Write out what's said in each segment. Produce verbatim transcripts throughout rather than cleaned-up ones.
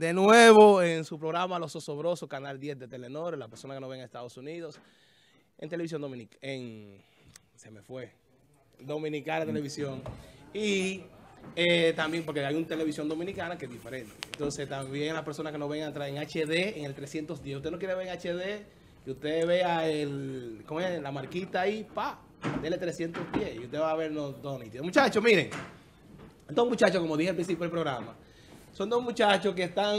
de nuevo en su programa Los Sobrosos, Canal diez de Telenorte, la persona que nos ven en Estados Unidos, en televisión dominicana, en... se me fue, Dominicana Televisión, y eh, también porque hay una televisión dominicana que es diferente. Entonces también las personas que nos ven en H D, en el trescientos diez, usted no quiere ver en H D, que usted vea el, ¿cómo es? La marquita ahí, pa, dele trescientos diez, y usted va a ver los dos nítidos. Muchachos, miren, estos muchachos, como dije al principio del programa, son dos muchachos que están,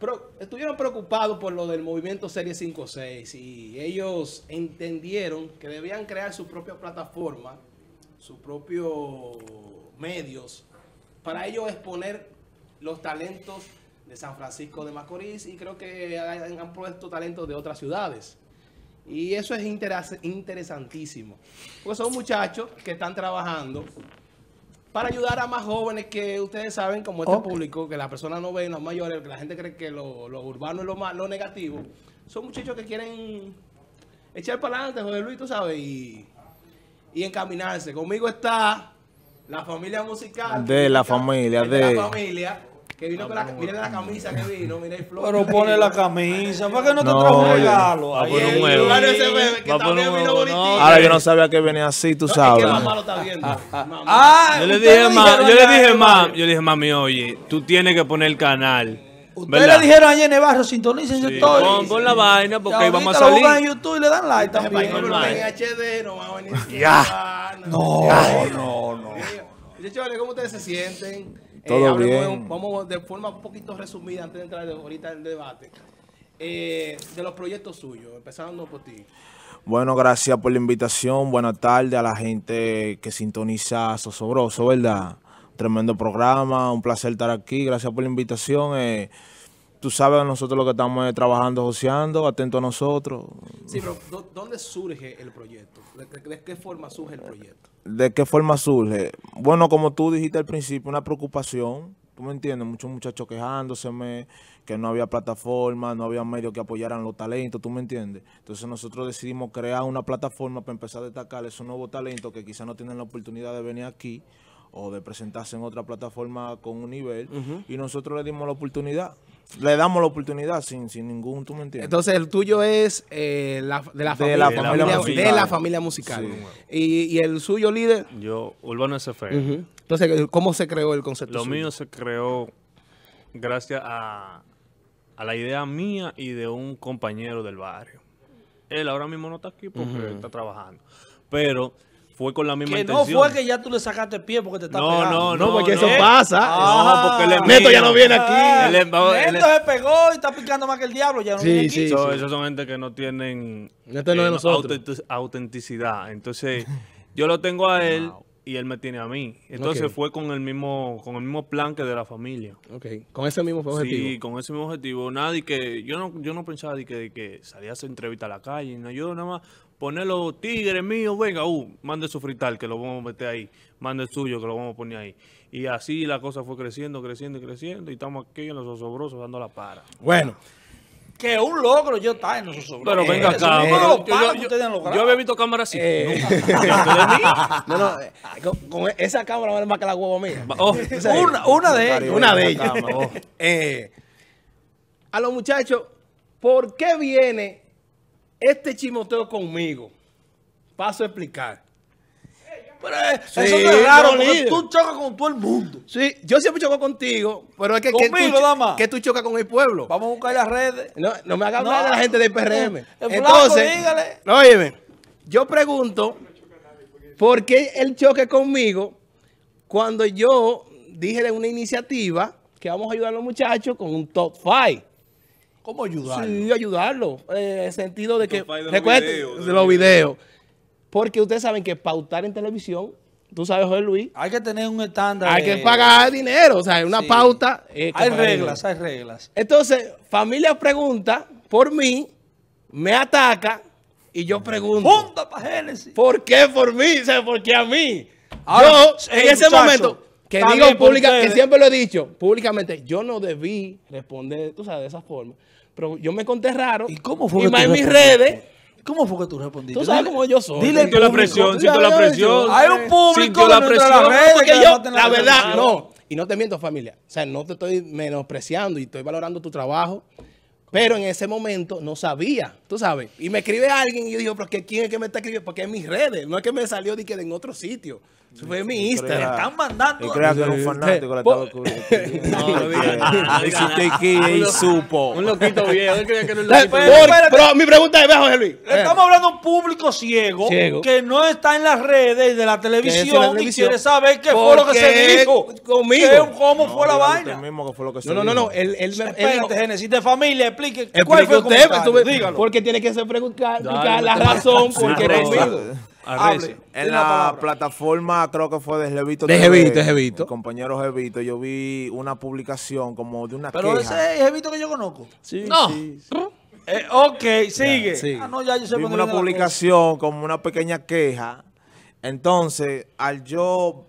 pro, estuvieron preocupados por lo del movimiento Serie cinco seis y ellos entendieron que debían crear su propia plataforma, sus propios medios, para ellos exponer los talentos de San Francisco de Macorís, y creo que han, han puesto talentos de otras ciudades. Y eso es interes, interesantísimo, porque son muchachos que están trabajando para ayudar a más jóvenes que ustedes saben, como este okay. público, que las personas no ven, los mayores, que la gente cree que lo, lo urbano es lo, más, lo negativo. Son muchachos que quieren echar para adelante, José Luis, tú sabes, y, y encaminarse. Conmigo está la familia musical. De la familia, de, de la familia. Que vino con la, miren la camisa que vino, miren el flow. Pero pone la camisa, ¿para que no te no, trajo un regalo? Va a poner un huevo. Ahora yo no sabía que venía así, tú no, sabes. Es que mamá lo está viendo. Ah, ah, mamá. Ah, yo le dije, ma, yo le dije, mam, yo le dije, mami, oye, tú tienes que poner el canal. Ustedes le dijeron ayer en el barrio, sintonícense sí, todo. Pon, pon la vaina porque ahí vamos a salir. Lo en YouTube y le dan like también. En H D no va a venir. No, no, no. ¿Cómo ustedes se sienten? Todo eh, hablemos, bien. Vamos de forma un poquito resumida antes de entrar ahorita en el debate. Eh, de los proyectos suyos, empezando por ti. Bueno, gracias por la invitación. Buenas tardes a la gente que sintoniza Sosobroso, ¿verdad? Tremendo programa, un placer estar aquí. Gracias por la invitación. Eh, tú sabes, nosotros lo que estamos trabajando, joseando, atento a nosotros. Sí, pero ¿dónde surge el proyecto? ¿De qué forma surge el proyecto? ¿De qué forma surge? Bueno, como tú dijiste al principio, una preocupación, tú me entiendes, muchos muchachos quejándoseme, que no había plataforma, no había medios que apoyaran los talentos, tú me entiendes. Entonces nosotros decidimos crear una plataforma para empezar a destacar esos nuevos talentos que quizás no tienen la oportunidad de venir aquí o de presentarse en otra plataforma con un nivel, uh-huh. y nosotros le dimos la oportunidad. Le damos la oportunidad sin, sin ningún, tú me entiendes. Entonces el tuyo es eh, la, de, la, de familia, la familia de la, musical. De la familia musical. Sí. ¿Y, y el suyo, líder? Yo, Urbano S F M. Uh-huh. Entonces, ¿cómo se creó el concepto Lo suyo? Mío se creó gracias a, a la idea mía y de un compañero del barrio. Él ahora mismo no está aquí porque uh-huh. está trabajando. Pero... fue con la misma que intención. Que no fue que ya tú le sacaste el pie porque te está no, pegando. No, no, no, porque no, eso ¿eh? Pasa. Ah, no, porque el Neto ya no viene aquí. Ah, el, el, el, Neto se pegó y está picando más que el diablo. Ya no sí, viene sí, aquí. Sí, so, sí. Esos son gente que no tienen Neto eh, no de nosotros. Autenticidad. Entonces, yo lo tengo a él wow. y él me tiene a mí. Entonces, okay. fue con el mismo con el mismo plan que de la familia. Ok, con ese mismo objetivo. Sí, con ese mismo objetivo. Nadie que yo no yo no pensaba de que, de que salía a hacer entrevista a la calle. No, yo nada más... poner los tigres míos, venga, uh, mande su frital que lo vamos a meter ahí, mande el suyo que lo vamos a poner ahí. Y así la cosa fue creciendo, creciendo y creciendo, y estamos aquí en Los Sobrosos dando la para. Bueno, que un logro yo estar en Los Sobrosos. Pero venga acá, pero yo, yo, yo, yo había visto cámaras así. Eh. Nunca. no, no, con, con esa cámara vale más que la huevo mía. Oh, una, una de ellas. Una de ellas. Oh. Eh, a los muchachos, ¿por qué viene este chimoteo conmigo? Paso a explicar. Pero sí, eso no es raro, porque tú chocas con todo el mundo. Sí, yo siempre choco contigo, pero es que conmigo, que, tú, dama. que tú chocas con el pueblo. Vamos a buscar las redes. No, no me hagas no. hablar de la gente del P R M. El Entonces, flaco, óyeme, yo pregunto, ¿por qué él choque conmigo cuando yo dije de una iniciativa que vamos a ayudar a los muchachos con un top five? ¿Cómo ayudarlo? Sí, ayudarlo. Eh, en el sentido de que... recuerden de los videos. Porque ustedes saben que pautar en televisión, tú sabes, José Luis... hay que tener un estándar. Hay de... que pagar dinero. O sea, hay una sí. pauta... Eh, hay reglas, hay reglas. Entonces, familia pregunta por mí, me ataca y yo pregunto... ¡Punta para Génesis! ¿Por qué por mí? O sea, ¿por qué a mí? Ahora, yo, en ese muchacho, momento... que digo pública, que siempre lo he dicho públicamente, yo no debí responder, tú sabes, de esa forma. Pero yo me conté raro. ¿Y cómo fue? Y más en mis redes. ¿Cómo fue que tú respondiste? Tú sabes cómo yo soy. Dile el público. Siento la presión, siento la presión. Hay un público que no entra a las redes. La verdad, no. Y no te miento, familia. O sea, no te estoy menospreciando y estoy valorando tu trabajo. Pero en ese momento no sabía, tú sabes. Y me escribe alguien y yo digo, pero ¿quién es que me está escribiendo? Porque es mis redes. No es que me salió de que en otro sitio. Eso fue mi Instagram. Me están mandando. Yo creía que era un fanático. No, no digas. Existe aquí y supo. Un loquito viejo. Él creía que era un loquito viejo. Pero mi pregunta es, ve, José Luis. Estamos hablando de un público ciego que no está en las redes de la televisión y quiere saber qué fue lo que se dijo conmigo. ¿Cómo fue la vaina? No, no, no. Espérate, Génesis de familia. Explique. ¿Cuál fue usted? Dígalo. Porque tiene que ser preguntar la razón por qué conmigo. Hable, en la palabra. Plataforma, creo que fue de Jevito. De Jevito, Jevito. El compañero Jevito, yo vi una publicación como de una Pero queja. Pero ese es Jevito que yo conozco. Sí, no. Sí, sí. Eh, ok, sigue. Ya, sigue. Ah, no, ya yo sé. Vi una publicación como una pequeña queja. Entonces, al yo,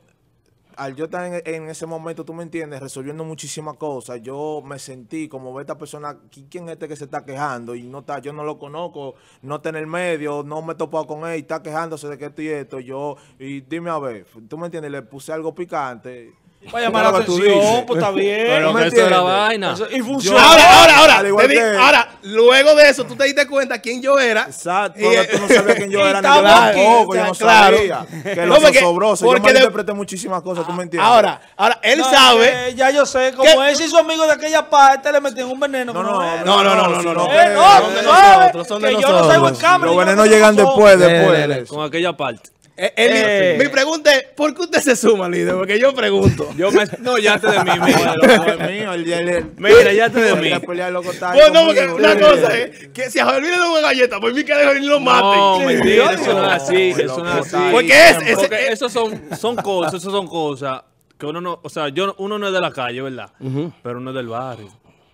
al yo estar en, en ese momento, tú me entiendes, resolviendo muchísimas cosas, yo me sentí como ve esta persona, ¿quién es este que se está quejando? Y no está, yo no lo conozco, no está en el medio, no me he topado con él, y está quejándose de que esto y esto, yo, y dime a ver, tú me entiendes, le puse algo picante. Para llamar la atención, pues está bien. Pero ¿me eso era vaina? Eso, y funcionó. Ahora, ahora, ahora. Te di, ahora, luego de eso, tú te diste cuenta quién yo era. Exacto. Y, tú no sabías quién yo era ni yo tampoco. Yo no sabía. Que los Sobrosos. Yo me interpreté muchísimas cosas, ah, tú me entiendes. Ahora, ahora, él no, sabe. Eh, ya yo sé, como que, él y su amigo de aquella parte le metían un veneno. No, no, no, no, no, no, no. No, no, son de nosotros. Los venenos llegan después, después. Con aquella parte. Eh, él, eh. Mi pregunta es, ¿por qué usted se suma, líder? Porque yo pregunto. Yo me, no, ya te de mí, mío. Mira, ya te de mí. Bueno, porque una cosa es que si a Jolín le da una galleta, por mí que a Jolín lo mate. No, mentira, eso no es así, eso no es así. Porque es, es, porque eso son, son cosas, eso son cosas que uno no, o sea, yo, uno no es de la calle, ¿verdad? Uh-huh. Pero uno es del barrio.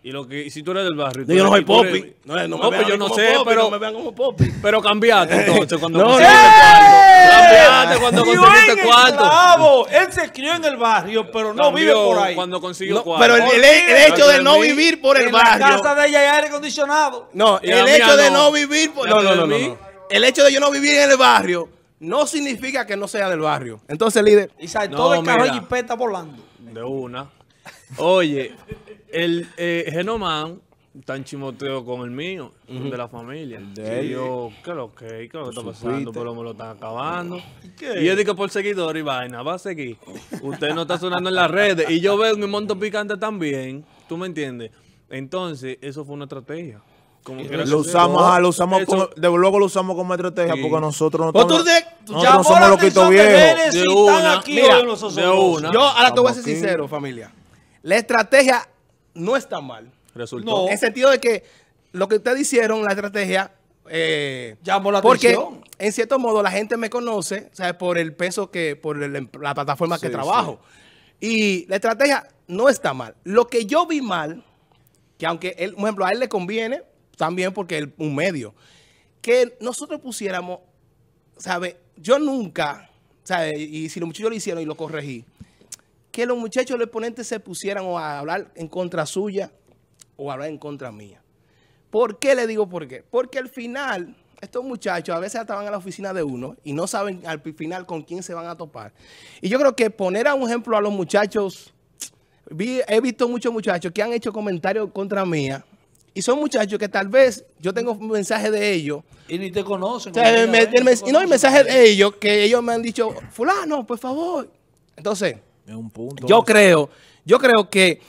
Y lo que, si tú eres del barrio... Yo no soy Poppy. No, no, no me vean yo no como sé, Poppy, pero, no me vean como Poppy. Pero cambiaste entonces cuando no, conseguiste ¡eh! Cuarto. Cambiaste cuando conseguiste cuarto. Bravo. Él se crió en el barrio, pero no Cambió vive por ahí. Cuando consiguió no, cuarto. Pero el, el, el, el hecho de no vivir por el en barrio... En la casa de ella hay aire acondicionado. No, el hecho no. de no vivir por... No, no, no, no, no. El hecho de yo no vivir en el barrio no significa que no sea del barrio. Entonces, líder... Y saltó de carro y jipeta volando. De una. Oye... El eh, Genoman tan chimoteo con el mío, uh-huh. de la familia. El de y yo, ¿qué es lo que está pasando? Pero me lo están acabando. ¿Qué? Y yo digo por seguidor y vaina, va a seguir. Usted no está sonando en las redes. Y yo veo mi monto picante también. ¿Tú me entiendes? Entonces, eso fue una estrategia. Como que lo, usamos, ajá, lo usamos, lo usamos, luego lo usamos como estrategia sí. porque nosotros no estamos, de, nosotros no somos loquitos viejos. De una, aquí, mira, de una. Yo ahora te voy a ser sincero, familia. La estrategia no está mal. Resultó. No. En el sentido de que lo que ustedes hicieron, la estrategia... Eh, llamó la atención. Porque, en cierto modo, la gente me conoce, ¿sabes? Por el peso que... Por el, la plataforma sí, que trabajo. Sí. Y la estrategia no está mal. Lo que yo vi mal, que aunque, él, por ejemplo, a él le conviene, también porque es un medio, que nosotros pusiéramos, ¿sabes? Yo nunca, ¿sabes? Y si los muchachos lo hicieron y lo corregí, que los muchachos, los exponentes se pusieran o a hablar en contra suya o a hablar en contra mía. ¿Por qué le digo por qué? Porque al final, estos muchachos a veces estaban a la oficina de uno y no saben al final con quién se van a topar. Y yo creo que poner a un ejemplo a los muchachos, vi, he visto muchos muchachos que han hecho comentarios contra mía. Y son muchachos que tal vez yo tengo un mensaje de ellos. Y ni te conocen. O sea, el, el, el, el, y no hay mensaje de ellos que ellos me han dicho, fulano, por favor. Entonces... Es un punto. Yo creo, yo creo que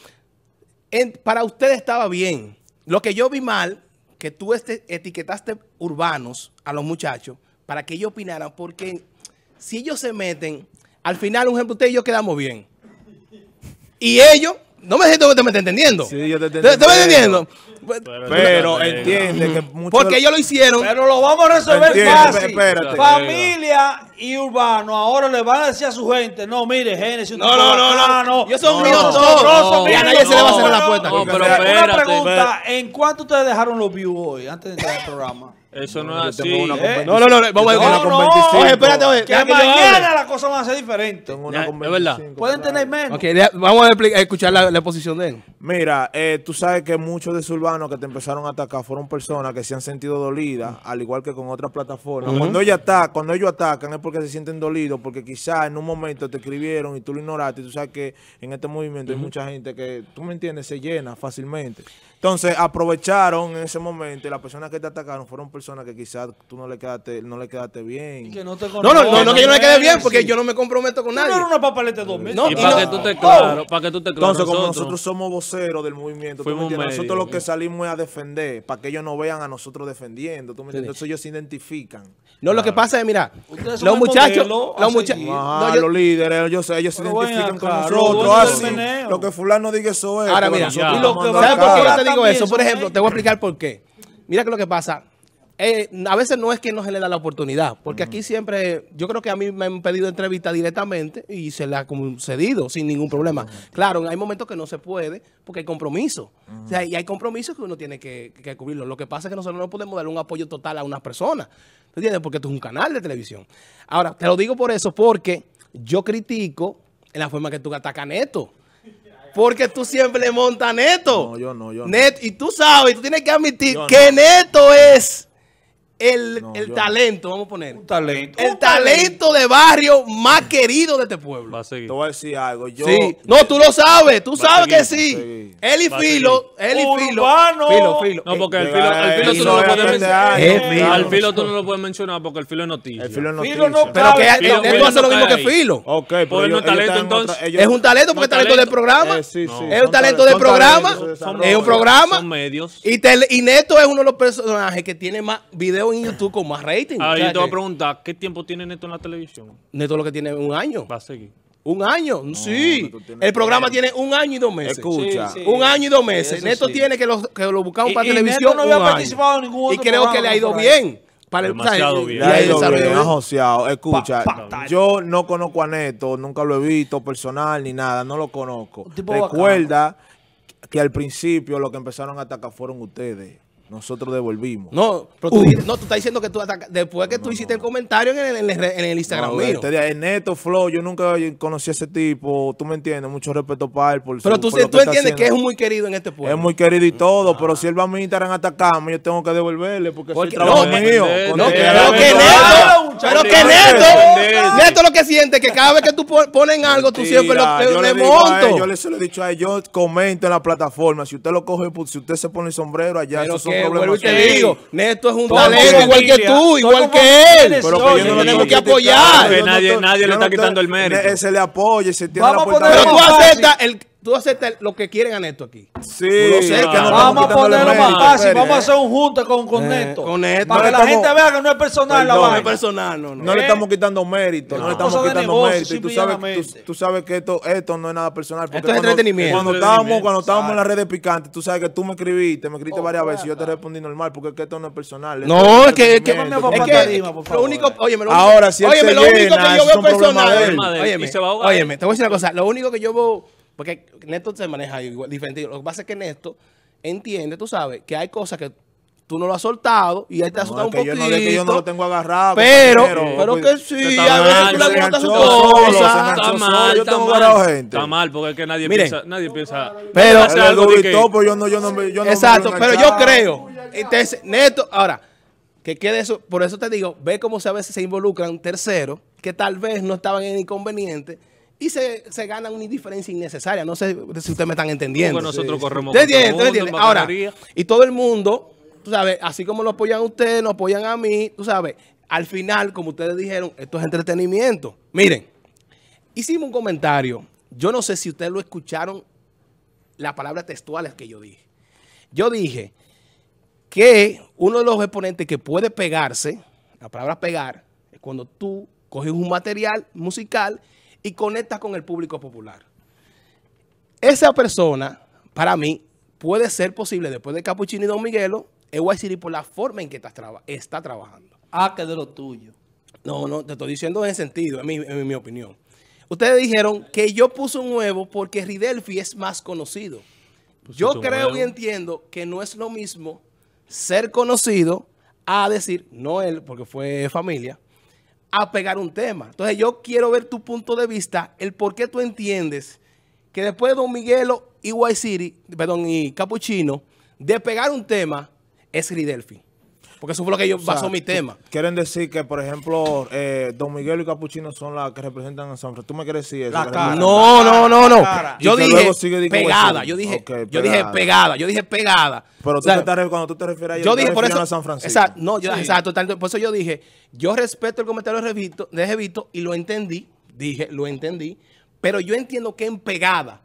en, para ustedes estaba bien. Lo que yo vi mal, que tú este, etiquetaste urbanos a los muchachos para que ellos opinaran, porque si ellos se meten, al final, un ejemplo, usted y yo quedamos bien. Y ellos, no me siento que te me estén entendiendo. Sí, yo te entiendo. ¿Te, te me entendiendo? Pero, pero entiende que muchos... Porque ellos lo hicieron. Pero lo vamos a resolver entiende, fácil. Espérate, familia y urbano ahora le van a decir a su gente, no, mire, Génesis. No, no, no, no, no. Yo soy mío todo. Y a nadie se le va a cerrar la puerta. No, pero, pero, pero, una pregunta, ¿en cuánto ustedes dejaron los views hoy antes de entrar al programa? Eso no, no es así. ¿Eh? No, no, no. Vamos a no, no. Oye, espérate, oye. Que mañana las cosas van a ser diferentes. Ya, es verdad. Pueden tener menos. Okay, vamos a escuchar la, la posición de él. Mira, eh, tú sabes que muchos de esos urbanos que te empezaron a atacar fueron personas que se han sentido dolidas, al igual que con otras plataformas. Uh-huh. Cuando ellos atacan, cuando ellos atacan es porque se sienten dolidos, porque quizás en un momento te escribieron y tú lo ignoraste. Y tú sabes que en este movimiento uh-huh. hay mucha gente que, tú me entiendes, se llena fácilmente. Entonces, aprovecharon en ese momento y las personas que te atacaron fueron personas que quizás tú no le quedaste, no le quedaste bien. Y que no, te no, no, no, no, que yo no le quede bien, porque sí. yo no me comprometo con nadie. No, no, una papeleta de dos mil. No, y para, no. Que tú te claro, oh. para que tú te claro, Entonces, nosotros, como nosotros somos voceros del movimiento, ¿tú me medio, nosotros los que salimos a defender, para que ellos no vean a nosotros defendiendo, ¿tú me sí. Entonces ellos se identifican. No, claro. Lo que pasa es, mira, los muchachos, modelo, los, mucha ah, no, yo, los líderes, ellos, ellos se identifican con nosotros. Así, lo que fulano diga eso es. Ahora, mira, ¿sabes por qué yo te digo eso? Por ejemplo, te voy a explicar por qué. Mira que lo que pasa... Eh, a veces no es que no se le da la oportunidad, porque uh-huh. aquí siempre, yo creo que a mí me han pedido entrevista directamente y se la ha concedido sin ningún problema. Uh-huh. Claro, hay momentos que no se puede porque hay compromiso. Uh-huh. O sea, y hay compromisos que uno tiene que, que cubrirlo. Lo que pasa es que nosotros no podemos dar un apoyo total a una persona, ¿entiendes? Porque esto es un canal de televisión. Ahora, te lo digo por eso, porque yo critico en la forma que tú atacas a Neto. Porque tú siempre le montas a Neto. No, yo no, yo no. Net, y tú sabes, tú tienes que admitir yo que no. Neto es... El, no, el yo... talento, vamos a poner. Un talento. El un talento, talento de barrio más querido de este pueblo. Va a seguir. Te voy a decir algo. Yo... Sí. No, tú lo sabes. Tú va sabes seguir, que sí. Él y Filo. Él y Filo. Filo, Filo. No, porque el Filo, el Filo, el Filo tú no lo puedes mencionar. Al Filo tú no lo puedes mencionar porque el Filo es noticia. El Filo es noticia. Filo no pero que Filo, Filo, Filo hace lo mismo que Filo. Ok, pero por ellos, no es talento entonces. Ellos... Es un talento porque es talento del programa. Es un talento del programa. Es un programa. Son medios. Y Neto es uno de los personajes que tiene más videos en YouTube con más rating. Ahí o sea, te voy a preguntar, ¿qué tiempo tiene Neto en la televisión? Neto lo que tiene un año. Va a seguir. Un año, no, sí. El programa tiene un año y dos meses. Escucha. Sí, sí. Un año y dos meses. Eso Neto sí. tiene que lo, que lo buscaron y, para y televisión. Neto no había participado en ningún otro y creo que le ha ido bien. Para el demasiado bien. Le ha ido bien, asociado. Escucha, pa, pa, yo no conozco a Neto, nunca lo he visto personal ni nada, no lo conozco. Recuerda bacano. que al principio lo que empezaron a atacar fueron ustedes. Nosotros devolvimos. No, pero tú, no, tú estás diciendo que tú atacas. Después que no, tú hiciste no, no. el comentario en el, en el, en el Instagram. No, mío. El Neto Flow, yo nunca conocí a ese tipo. Tú me entiendes, mucho respeto para él. Por pero su, tú, por tú, tú entiendes que es muy querido en este pueblo. Es muy querido y todo, ah. pero si él va a mi Instagram a atacarme, yo tengo que devolverle porque, porque soy trabajo no, mío. No, no, pero que Neto, pero que Neto, Neto lo que siente que cada vez que tú ponen algo, tú Mentira, siempre lo yo le monto. Él, yo les lo he dicho a ellos, comento en la plataforma. Si usted lo coge, si usted se pone el sombrero allá, eso vuelvo y te digo, Neto es un talento igual que tú, igual que él. Pero que yo no tenemos que apoyar. Porque nadie, nadie le está quitando el mérito. Se le apoya y se tiene la puerta. Pero tú aceptas el... Tú aceptas lo que quieren a Neto aquí. Sí. Sé, ah, que no vamos a ponerlo más fácil. Vamos a hacer un junte con, con, eh, Neto, con Neto. Para no que la estamos, gente vea que no es personal perdón, la No es personal, no, no. No le estamos quitando mérito. No, no le estamos quitando negocio, mérito. Y tú sabes, tú, tú sabes que esto, esto no es nada personal. Esto es entretenimiento. Cuando estábamos, cuando estábamos en las redes picantes, tú sabes que tú me escribiste, me escribiste oh, varias claro. veces y yo te respondí normal porque es que esto no es personal. No, es que... Es que lo único... Óyeme, ahora sí Óyeme, lo único que yo veo personal... Óyeme, te voy a decir una cosa. Lo único que yo veo... Porque Neto se maneja igual, diferente. Lo que pasa es que Neto entiende, tú sabes, que hay cosas que tú no lo has soltado y él te ha soltado no, un poquito. Yo no, es que yo no lo tengo agarrado. Pero, pero, pero que sí, a veces tú le gusta su cosa. Está mal, yo tengo agarrado gente. Está mal, porque es que nadie Miren, piensa, nadie piensa. Pero, hace algo de que... pero yo no, yo no, yo no exacto, me pero yo creo. Entonces, Neto, ahora, que quede eso, por eso te digo, ve cómo a veces se involucran terceros que tal vez no estaban en inconveniente. Y se, se gana una indiferencia innecesaria. No sé si ustedes me están entendiendo. Porque nosotros sí, corremos. ¿Ustedes entienden? ¿Ustedes entienden? Ahora, y todo el mundo, tú sabes, así como lo apoyan ustedes, nos apoyan a mí, tú sabes, al final, como ustedes dijeron, esto es entretenimiento. Miren, hicimos un comentario. Yo no sé si ustedes lo escucharon, las palabras textuales que yo dije. Yo dije que uno de los exponentes que puede pegarse, la palabra pegar, es cuando tú coges un material musical y conectas con el público popular. Esa persona, para mí, puede ser posible, después de Capuchino y Don Miguelo, es White City por la forma en que está, traba está trabajando. Ah, que de lo tuyo. No, no, te estoy diciendo en ese sentido, en mi, en mi opinión. Ustedes dijeron que yo puse un huevo porque Ridelfy es más conocido. Pues yo creo nuevo. y entiendo que no es lo mismo ser conocido a decir, no él, porque fue familia, a pegar un tema. Entonces yo quiero ver tu punto de vista, el por qué tú entiendes que después de Don Miguelo y White City, perdón, y Capuchino, de pegar un tema, es Ridelfy. Porque eso fue lo que yo basó, o sea, mi tema. Quieren decir que, por ejemplo, eh, Don Miguelo y Capuchino son las que representan a San Francisco. ¿Tú me quieres decir eso? Cara, no, no, no, no. Yo dije pegada. Yo dije, okay, yo dije pegada. Yo dije pegada. Pero tú, o sea, te, cuando tú te refieres a yo, yo dije por eso, a San Francisco. Exacto, no, yo, sí. exacto, por eso yo dije, yo respeto el comentario de Jevito, de Jevito y lo entendí. Dije, lo entendí. Pero yo entiendo que en pegada,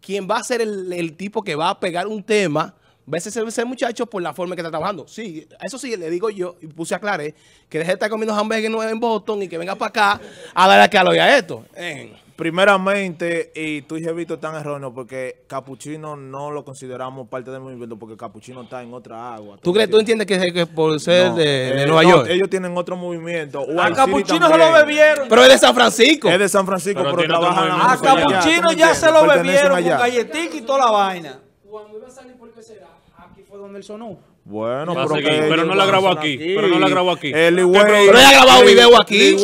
quien va a ser el, el tipo que va a pegar un tema... Veces ese muchacho por la forma en que está trabajando. Sí, eso sí, le digo yo, y puse aclaré, que deje de estar comiendo hamburguesas en Boston y que venga para acá a darle a que aloya esto. Eh. Primeramente, y tú y Jevito están erróneos porque Capuchino no lo consideramos parte del movimiento porque Capuchino está en otra agua. ¿Tú, ¿tú crees, tú entiendes que, que por ser no, de, eh, de Nueva no, York? Ellos tienen otro movimiento. O a Capuchino se lo bebieron. Pero es de San Francisco. Es de San Francisco, pero, pero trabajan a Capuchino ya, ya se lo bebieron con galletica y toda la vaina. Cuando iba a salir, ¿por qué será? Aquí fue donde él sonó. Bueno, pero, seguir, que pero no la grabó aquí, aquí. Pero no la grabó aquí. El Ligüey, pero ella ha grabado video aquí.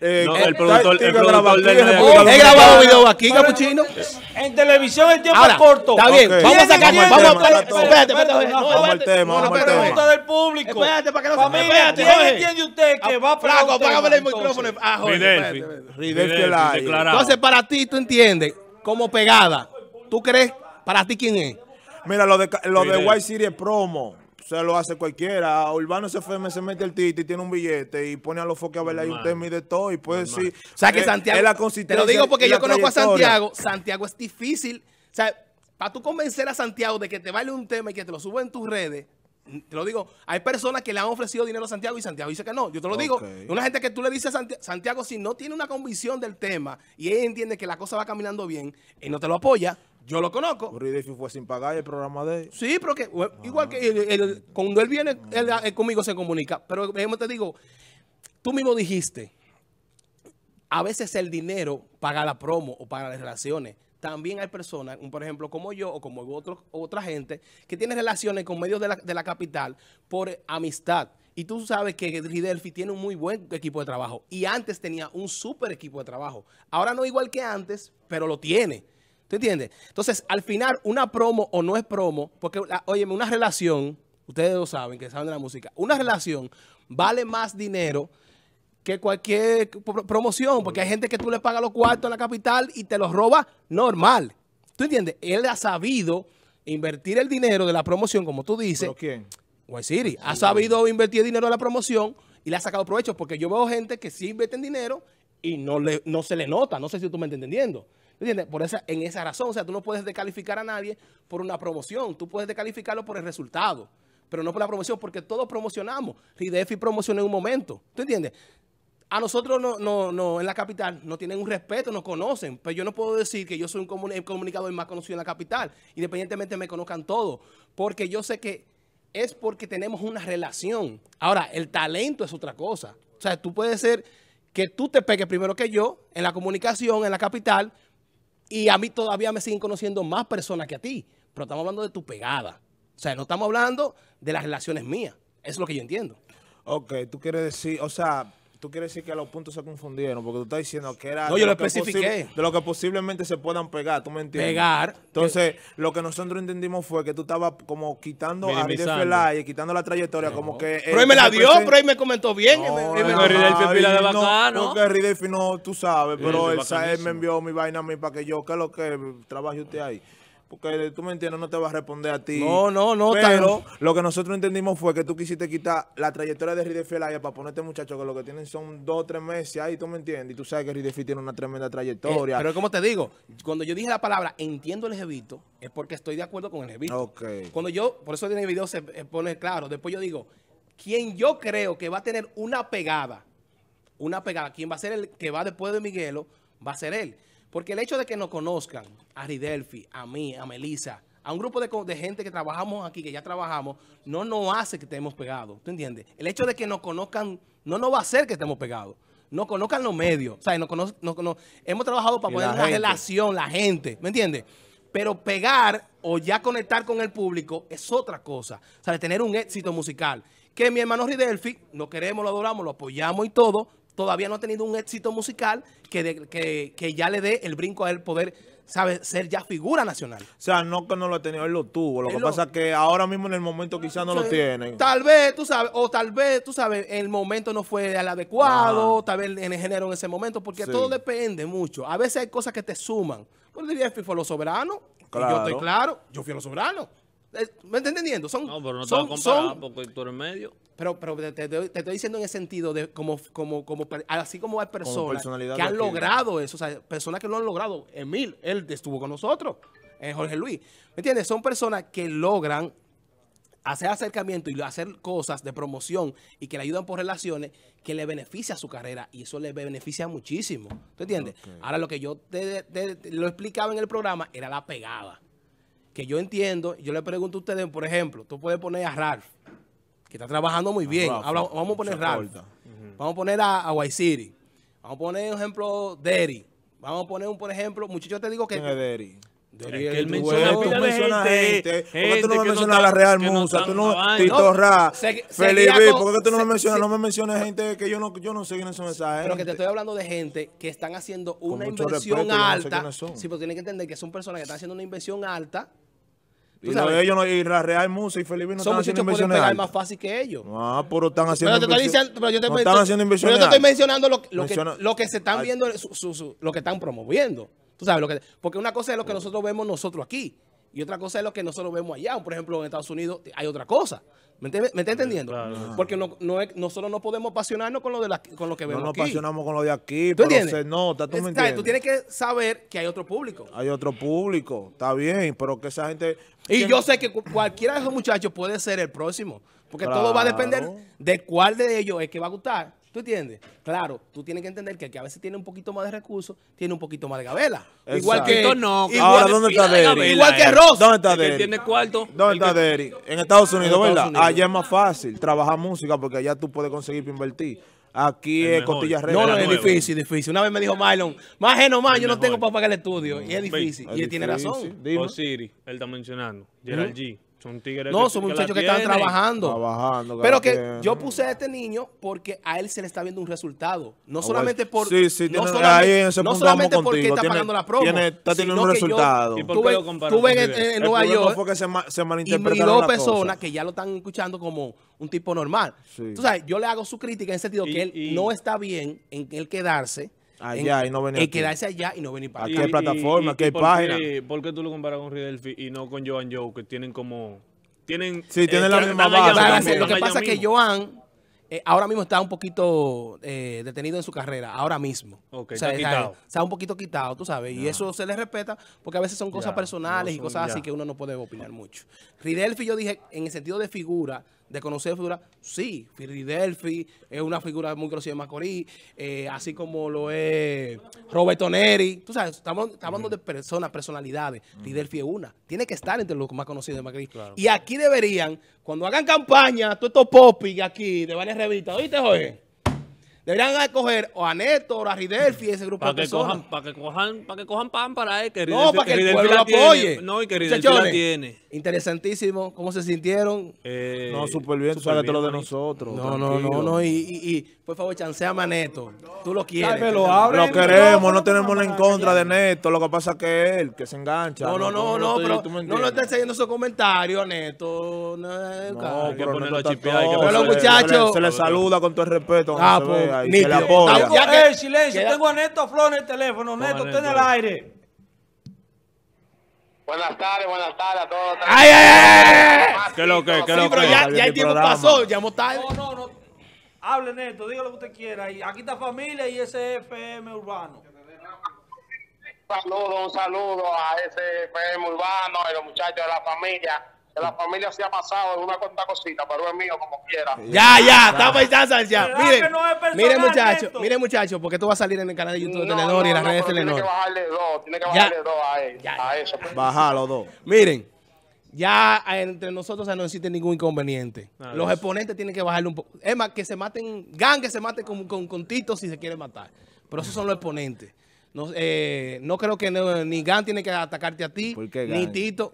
El productor he grabado video aquí, Capuchino. En televisión el tiempo es corto. Está bien, vamos a sacar. Vamos a espérate, espérate. Vamos al tema. Una pregunta del público. Espérate, para que no se espérate. ¿Quién entiende usted que va a Flaco, apágame el micrófono. Ah, Ridelfy. Ridelfy. Entonces, para ti, tú entiendes, como pegada, ¿tú crees? ¿Para ti quién es? Mira, lo de, lo de White City es promo. Se lo hace cualquiera. Urbano S F M se mete el Tito y tiene un billete y pone a los foques a verle ahí un tema y de todo. Y puede decir... O sea, que Santiago... Es la consistencia, te lo digo porque yo conozco a Santiago. Santiago es difícil. O sea, para tú convencer a Santiago de que te vale un tema y que te lo suba en tus redes... Te lo digo, hay personas que le han ofrecido dinero a Santiago y Santiago dice que no. Yo te lo okay. digo, una gente que tú le dices a Santiago, Santiago, si no tiene una convicción del tema y él entiende que la cosa va caminando bien y no te lo apoya, yo lo conozco. Ridelfy fue sin pagar el programa de él. Sí, pero que ah. igual que él, él, cuando él viene, él, él conmigo se comunica. Pero te digo, tú mismo dijiste, a veces el dinero paga la promo o paga las relaciones. También hay personas, por ejemplo, como yo o como otro, otra gente, que tiene relaciones con medios de la, de la capital por amistad. Y tú sabes que Ridelfy tiene un muy buen equipo de trabajo. Y antes tenía un súper equipo de trabajo. Ahora no igual que antes, pero lo tiene. ¿Tú entiendes? Entonces, al final, una promo o no es promo, porque, óyeme, una relación, ustedes lo saben, que saben de la música, una relación vale más dinero que cualquier promoción, porque hay gente que tú le pagas los cuartos en la capital y te los roba normal. ¿Tú entiendes? Él ha sabido invertir el dinero de la promoción, como tú dices. ¿Pero quién? White City. Sí, ha sabido bien. invertir dinero de la promoción y le ha sacado provecho, porque yo veo gente que sí invierte en dinero y no, le, no se le nota. No sé si tú me estás entendiendo. ¿Tú entiendes? Por esa, en esa razón, o sea, tú no puedes descalificar a nadie por una promoción. Tú puedes descalificarlo por el resultado, pero no por la promoción, porque todos promocionamos. Ridelfy promocionó en un momento. ¿Tú entiendes? A nosotros no, no, no, en la capital no tienen un respeto, nos conocen. Pero yo no puedo decir que yo soy un comunicador más conocido en la capital, independientemente me conozcan todos. Porque yo sé que es porque tenemos una relación. Ahora, el talento es otra cosa. O sea, tú puedes ser que tú te pegues primero que yo en la comunicación, en la capital, y a mí todavía me siguen conociendo más personas que a ti. Pero estamos hablando de tu pegada. O sea, no estamos hablando de las relaciones mías. Eso es lo que yo entiendo. Ok, tú quieres decir, o sea... Tú quieres decir que los puntos se confundieron, porque tú estás diciendo que era... No, yo lo especifiqué. De lo que posiblemente se puedan pegar, ¿tú me entiendes? Pegar. Entonces, que... lo que nosotros entendimos fue que tú estabas como quitando a Ridelfy, quitando la trayectoria, no. como que... Pero él me la dio, presenta... pero él me comentó bien. No, él me... no, Ridelfy de bacano. No, porque Ridelfy no, tú sabes, pero él, él me envió mi vaina a mí para que yo, ¿qué es lo que trabaje usted ahí? Porque tú me entiendes, no te va a responder a ti. No, no, no. Pero lo que nosotros entendimos fue que tú quisiste quitar la trayectoria de Ridelfy para ponerte muchachos que lo que tienen son dos o tres meses ahí, tú me entiendes. Y tú sabes que Ridelfy tiene una tremenda trayectoria. Eh, pero como te digo, cuando yo dije la palabra entiendo el Jevito, es porque estoy de acuerdo con el Jevito. Okay. Cuando yo, por eso en el video se pone claro, después yo digo, quien yo creo que va a tener una pegada, una pegada, quien va a ser el que va después de Miguelo, va a ser él. Porque el hecho de que nos conozcan a Ridelfy, a mí, a Melissa, a un grupo de, de gente que trabajamos aquí, que ya trabajamos, no nos hace que estemos pegados. ¿Tú entiendes? El hecho de que nos conozcan no nos va a hacer que estemos pegados. Nos conozcan los medios. O sea, nos conoz, nos, nos, hemos trabajado para poner una relación, la gente. ¿Me entiendes? Pero pegar o ya conectar con el público es otra cosa. O sea, de tener un éxito musical. Que mi hermano Ridelfy, lo queremos, lo adoramos, lo apoyamos y todo, todavía no ha tenido un éxito musical que, de, que, que ya le dé el brinco a él poder, sabe, ser ya figura nacional. O sea, no que no lo ha tenido, él lo tuvo. Lo él que lo... pasa es que ahora mismo en el momento quizás no, o sea, lo tienen. Tal vez, tú sabes, o tal vez, tú sabes, el momento no fue el adecuado, ah. tal vez en el género en ese momento, porque sí. todo depende mucho. A veces hay cosas que te suman. Pues Ridelfy fue Los Soberanos, claro. yo estoy claro, yo fui a Los Soberanos. ¿Me estás entendiendo? Son, no, pero no te son, vas a comparar son, porque tú eres medio. Pero, pero te, te, te estoy diciendo en el sentido de como, como, como así como hay personas como que han logrado eso, o sea, personas que lo han logrado. Emil, él estuvo con nosotros, eh, Jorge Luis. ¿Me entiendes? Son personas que logran hacer acercamiento y hacer cosas de promoción y que le ayudan por relaciones que le beneficia a su carrera y eso le beneficia muchísimo. ¿Tú entiendes? Okay. Ahora lo que yo te, te, te lo explicaba en el programa era la pegada. Que yo entiendo, yo le pregunto a ustedes, por ejemplo, tú puedes poner a Ralph, que está trabajando muy bien. Ralph, Habla, vamos a poner Ralph. Uh-huh. Vamos a poner a, a White City. Vamos a poner un ejemplo Derry. Vamos a poner un, por ejemplo, muchachos, te digo que... ¿Quién es Derry? Derry es que él menciona, tú mencionas gente. ¿Por qué tú no me mencionas a la Real Musa? Tú no, Tito Ra, Felipe, ¿por qué tú no me mencionas? No me mencionas gente que yo no, yo no sé quiénes son esas gente. Pero que te estoy hablando de gente que están haciendo una inversión alta. Sí, pero tienes que entender que son personas que están haciendo una inversión alta. Y, no, ellos no, y la Real Musa y Felipe no son están haciendo inversiones altas. Más fácil que ellos. Ah, pero están haciendo pero te estoy diciendo, pero yo te, no están haciendo inversiones pero yo te estoy mencionando lo, lo, Menciona, que, lo que se están ay. viendo, su, su, su, lo que están promoviendo. Tú sabes, lo que, porque una cosa es lo que nosotros vemos nosotros aquí y otra cosa es lo que nosotros vemos allá. Por ejemplo, en Estados Unidos hay otra cosa. ¿Me, entiende, me está entendiendo? Claro. Porque no, no es, nosotros no podemos apasionarnos con lo, de la, con lo que vemos no aquí. No nos apasionamos con lo de aquí, ¿Tú pero se nota, ¿tú es, me entiendes? Tú tienes que saber que hay otro público. Hay otro público, está bien, pero que esa gente... Y ¿quién? Yo sé que cualquiera de esos muchachos puede ser el próximo, porque claro. todo va a depender de cuál de ellos es que va a gustar. ¿Tú entiendes? Claro, tú tienes que entender que el que a veces tiene un poquito más de recursos, tiene un poquito más de gabela. Exacto. Igual que... Tito no. Igual, ahora, ¿dónde está Derry? Igual que Ross. ¿Dónde está Derry? ¿Tiene cuarto? ¿Dónde está Derry? En Estados Unidos, ¿verdad? Allá es más fácil trabajar música porque allá tú puedes conseguir para invertir. Aquí es costillas reales. No, no, es difícil, difícil. Una vez me dijo Mylon, más geno más, yo no tengo para pagar el estudio. Y es difícil. Y él tiene razón. Osiri, él está mencionando. Gerald G. Son tigres. No, son muchachos que están trabajando. Trabajando. Pero que yo puse a este niño porque a él se le está viendo un resultado. No solamente por. Sí, sí, no solamente porque está pagando la promo. Está teniendo un resultado. Tuve en Nueva York y dos personas que ya lo están escuchando como un tipo normal. Sí. Tú sabes, yo le hago su crítica en el sentido y, que él y, no está bien en él quedarse allá en, y no venir. En quedarse allá y no venir para acá. ¿A qué plataforma? ¿A qué página? Qué, ¿Por qué tú lo comparas con Ridelfy y no con Joan Joe? Que tienen como. Tienen, sí, tienen eh, la misma base. Lo que pasa es que Joan eh, ahora mismo está un poquito eh, detenido en su carrera. Ahora mismo. Okay, o sea, está, está, quitado. está un poquito quitado, tú sabes. Yeah. Y eso se le respeta porque a veces son cosas yeah. personales no son, y cosas yeah. así que uno no puede opinar mucho. Ridelfy, yo dije, en el sentido de figura. De conocer figuras, sí, Ridelfy es una figura muy conocida en Macorís, eh, así como lo es Roberto Neri. Tú sabes, estamos, estamos hablando de personas, personalidades. Mm. Ridelfy es una. Tiene que estar entre los más conocidos de Macorís. Claro. Y aquí deberían, cuando hagan campaña, todos estos popis aquí de varias revistas, ¿oíste, Jorge? Deberían escoger o a Neto o a Ridelfy, ese grupo de personas. Para que cojan, para que cojan pan para él. Que no, para que el pueblo lo apoye. No, y que Ridelfy la tiene. Interesantísimo. ¿Cómo se sintieron? Eh, no, súper bien. Tú sabes todo lo de nosotros. No, no, no, no. Y, y, y por favor, chanceame a Neto. Tú lo quieres. Ay, lo, abren, lo queremos. No tenemos en contra de Neto. Lo que pasa es que es él, que se engancha. No, no, no, no. Pero no lo estén siguiendo esos comentarios, Neto. No, pero Neto está todo. Pero los muchachos. Se le saluda con todo el respeto. Ah, pues. Ni que la ya que, eh, silencio, que tengo a Neto Aflón en el teléfono. Neto, usted en el aire. Buenas tardes, buenas tardes a todos. ¡Ay, ay, ay! ¿Qué lo que? ¿Qué sí, lo pero que? Ya, ya el tiempo pasó, llamó tarde. No, no, no. Hable, Neto, diga lo que usted quiera. Aquí está familia y S F M Urbano. Un saludo, un saludo a S F M Urbano y los muchachos de la familia. Que la familia se ha pasado de una cuanta cosita, pero es mío como quiera. Ya, ya, está pensando ya. Miren, no es miren muchachos, miren muchachos, porque esto va a salir en el canal de YouTube de no, Telenor no, y en las no, redes de Telenor. Tiene que bajarle dos, tiene que bajarle ya. dos a, él, ya, a eso. Pues. Bajar los dos. Miren, ya entre nosotros no existe ningún inconveniente. Ah, los es. exponentes tienen que bajarle un poco. Es más, que se maten, Gan que se mate con, con, con Tito si se quiere matar. Pero esos son los exponentes. No, eh, no creo que no, ni Gan tiene que atacarte a ti, ni Tito.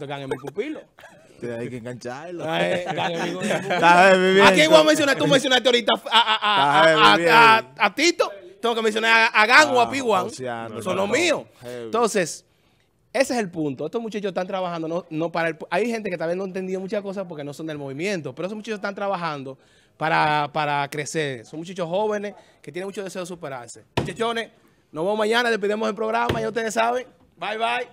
Gan es mi pupilo. Hay que engancharlo. Ay, aquí voy a mencionar, tú mencionaste ahorita a, a, a, a, a, a Tito. Tengo que mencionar a, a Gan ah, o a Pi Gan. No, son los míos. Entonces, ese es el punto. Estos muchachos están trabajando. No, no para el, hay gente que tal vez no ha entendido muchas cosas porque no son del movimiento. Pero esos muchachos están trabajando para, para crecer. Son muchachos jóvenes que tienen mucho deseo de superarse. Muchachones, nos vemos mañana. Despedimos el programa. Ya ustedes saben. Bye, bye.